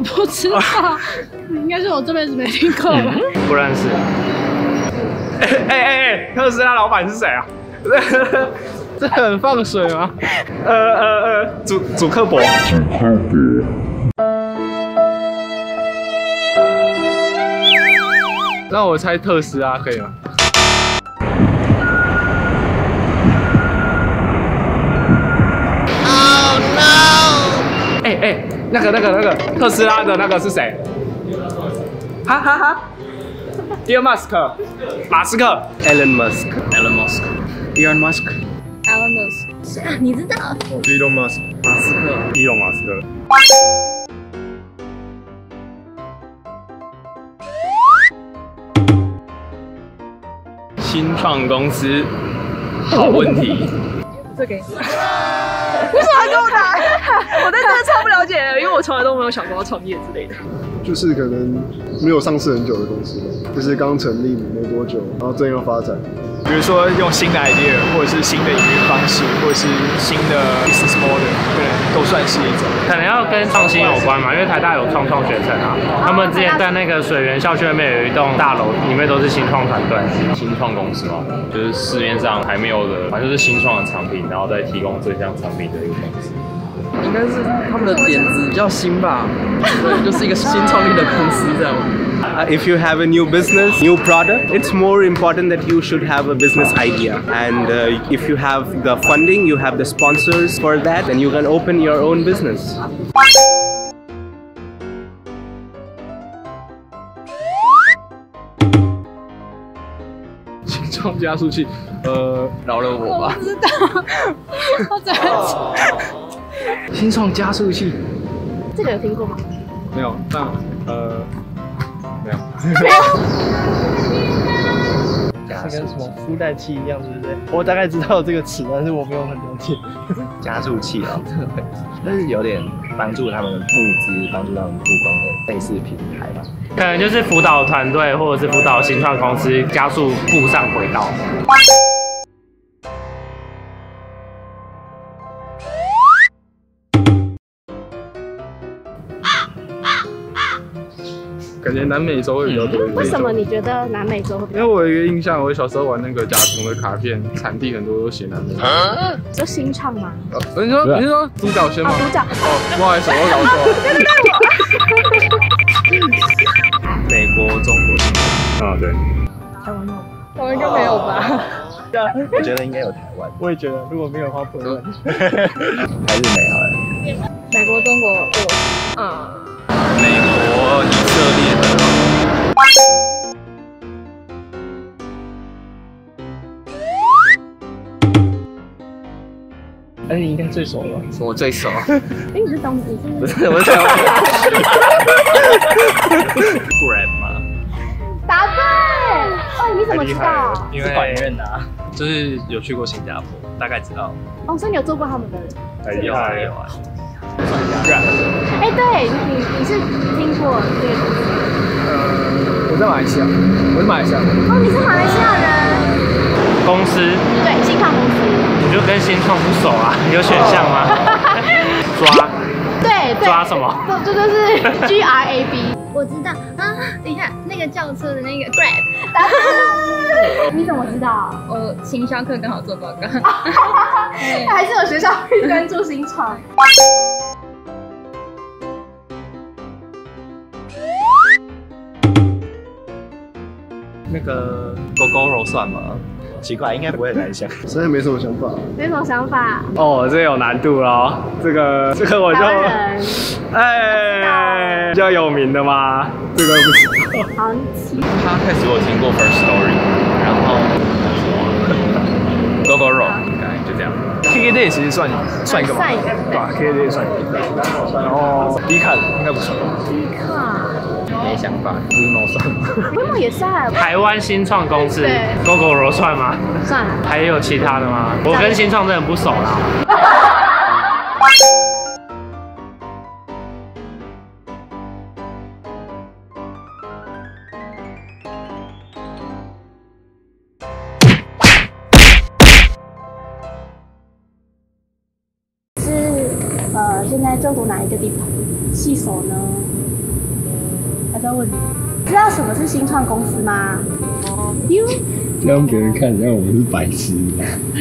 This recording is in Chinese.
我不知道，应该是我这辈子没听过吧。不认识。哎，特斯拉老板是谁啊？这很放水吗？祖克伯。那我猜特斯拉可以吗？ 哎，那个特斯拉的那个是谁？哈 ，Elon Musk， 马斯克 ，Elon Musk，Elon Musk，Elon Musk，Elon Musk， 是啊，你知道？我是 Elon Musk， 马斯克 ，Elon Musk。新创公司，好问题。这给你。 为什么还给我打？我对这个超不了解，因为我从来都没有想过要创业之类的。就是可能没有上市很久的公司，就是刚成立没多久，然后正要发展。比如说用新的 idea， 或者是新的营运方式，或者是新的 business model， 可能都算是一种。可能要跟创新有关嘛，因为台大有创创学程啊，他们之前在那个水源校区那边有一栋大楼，里面都是新创团队、新创公司嘛，就是市面上还没有的，反正就是新创的产品，然后再提供这项产品的一个公司。 应该是他们的点子比较新吧，对，就是一个新创立的公司这样。If you have a new business, new product, it's more important that you should have a business idea. And if you have the funding, you have the sponsors for that, then you can open your own business. 创加速器，饶了我吧。我不知道，我怎么？ 新创加速器，这个有听过吗？没有，但没有。它跟什么孵蛋器一样，对不对？我大概知道这个词，但是我没有很了解。加速器啊，但是有点帮助他们募资，帮助他们曝光的类似平台吧。可能就是辅导团队，或者是辅导新创公司加速步上轨道。 感觉南美洲会比较多一点。为什么你觉得南美洲会比较多？因为我有一个印象，我小时候玩那个甲虫的卡片，产地很多都写南美洲。就新唱吗？你说独角仙吗？独角。哦，不好意思，我搞错了。美国、中国。啊，对。台湾有吗？台湾应该没有吧？我觉得应该有台湾。我也觉得，如果没有的话，不会。还是美好。美国、中国、俄罗斯。嗯。 美国、以色列的。哎，你应该最熟了。我最熟。哎，你是东西？不是，我是台湾。Grab 吗？答对！哦，你怎么知道？因为是管院的啊，就是有去过新加坡，大概知道。哦，所以你有做过他们的？有啊，有啊。 哎，对，你是听过这个公司？我在马来西亚，我是马来西亚人。哦，你是马来西亚人。公司？对，新创公司。你就跟新创不熟啊？有选项吗？抓？对。抓什么？这就是 GRAB。我知道啊，等一下，那个轿车的那个 Grab。你怎么知道？我行销课刚好做报告。还是有学校会关注新创。 那个 GoGoRo 算吗？奇怪，应该不会很难想，所以没什么想法。没什么想法。哦，这有难度咯，这个我就，哎，比较有名的吗？这个不知道。好奇。他开始我有听过 First Story， 然后GoGoRo 应该就这样。KKday 其实算一个吧，对吧 ？KKday 算一个。然后 Dcard 应该不算。Dcard。 没想法 ，WeMo 算吗 ？WeMo 也算。台湾新创公司 ，GoGoRo 算吗？算。还有其他的吗？我跟新创真的不熟啦。是现在就读哪一个地方？系所呢？还是要问你，知道什么是新创公司吗？让别人看，让我们是白痴。